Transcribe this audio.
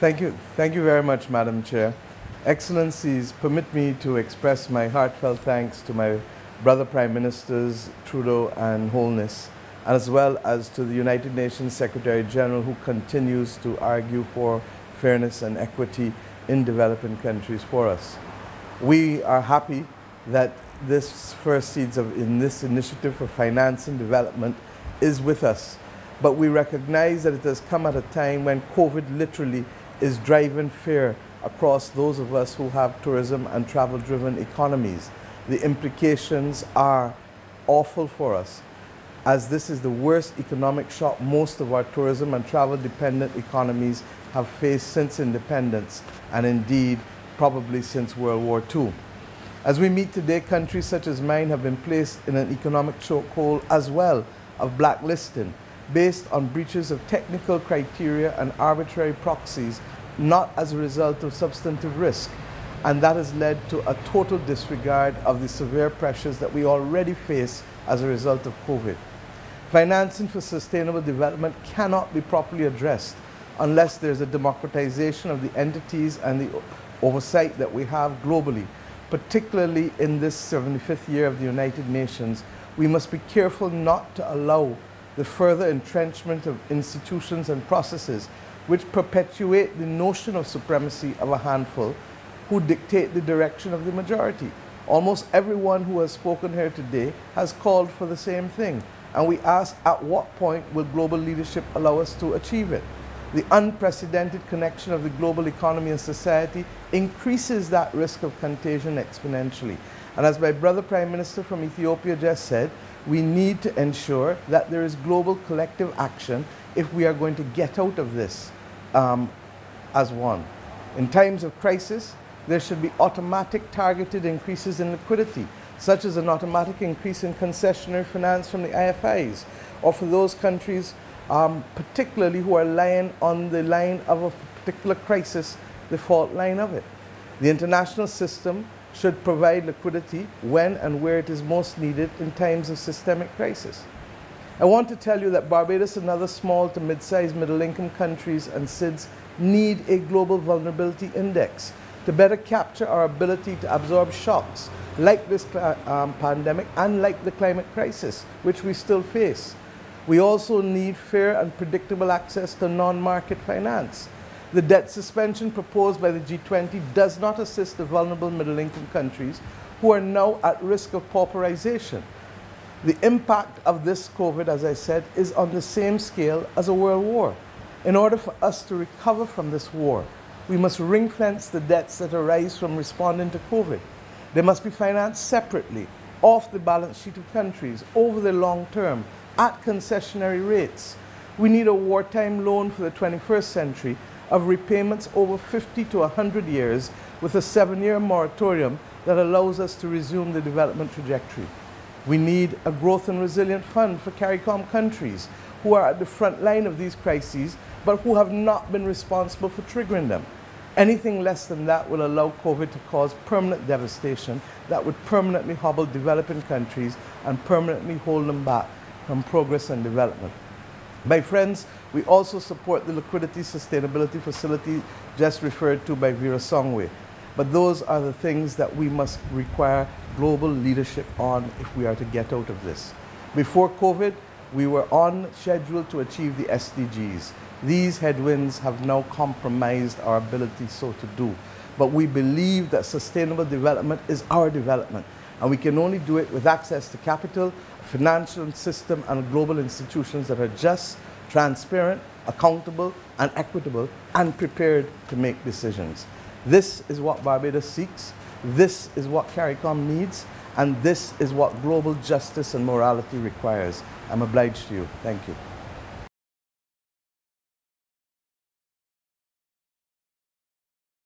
Thank you. Thank you very much, Madam Chair. Excellencies, permit me to express my heartfelt thanks to my brother Prime Ministers, Trudeau and Holness, as well as to the United Nations Secretary General, who continues to argue for fairness and equity in developing countries for us. We are happy that this first SIDS in this initiative for finance and development is with us, but we recognize that it has come at a time when COVID literally is driving fear across those of us who have tourism and travel-driven economies. The implications are awful for us, as this is the worst economic shock most of our tourism and travel-dependent economies have faced since independence, and indeed probably since World War II. As we meet today, countries such as mine have been placed in an economic chokehold as well of blacklisting, based on breaches of technical criteria and arbitrary proxies, not as a result of substantive risk, and that has led to a total disregard of the severe pressures that we already face as a result of COVID. Financing for sustainable development cannot be properly addressed unless there's a democratization of the entities and the oversight that we have globally, particularly in this 75th year of the United Nations. We must be careful not to allow the further entrenchment of institutions and processes which perpetuate the notion of supremacy of a handful who dictate the direction of the majority. Almost everyone who has spoken here today has called for the same thing, and we ask, at what point will global leadership allow us to achieve it? The unprecedented connection of the global economy and society increases that risk of contagion exponentially. And as my brother Prime Minister from Ethiopia just said, we need to ensure that there is global collective action if we are going to get out of this as one. In times of crisis, there should be automatic targeted increases in liquidity, such as an automatic increase in concessionary finance from the IFIs, or for those countries particularly who are lying on the line of a particular crisis, the fault line of it. The international system should provide liquidity when and where it is most needed in times of systemic crisis. I want to tell you that Barbados and other small to mid-sized middle-income countries and SIDS need a global vulnerability index to better capture our ability to absorb shocks like this pandemic and like the climate crisis, which we still face. We also need fair and predictable access to non-market finance. The debt suspension proposed by the G20 does not assist the vulnerable middle-income countries who are now at risk of pauperization. The impact of this COVID, as I said, is on the same scale as a world war. In order for us to recover from this war, we must ring-fence the debts that arise from responding to COVID. They must be financed separately, off the balance sheet of countries, over the long term, at concessionary rates. We need a wartime loan for the 21st century of repayments over 50 to 100 years with a 7-year moratorium that allows us to resume the development trajectory. We need a growth and resilient fund for CARICOM countries who are at the front line of these crises but who have not been responsible for triggering them. Anything less than that will allow COVID to cause permanent devastation that would permanently hobble developing countries and permanently hold them back from progress and development. My friends, we also support the liquidity sustainability facility just referred to by Vera Songwe. But those are the things that we must require global leadership on if we are to get out of this. Before COVID, we were on schedule to achieve the SDGs. These headwinds have now compromised our ability so to do. But we believe that sustainable development is our development, and we can only do it with access to capital, financial system and global institutions that are just, transparent, accountable and equitable, and prepared to make decisions. This is what Barbados seeks, this is what CARICOM needs, and this is what global justice and morality requires. I'm obliged to you. Thank you.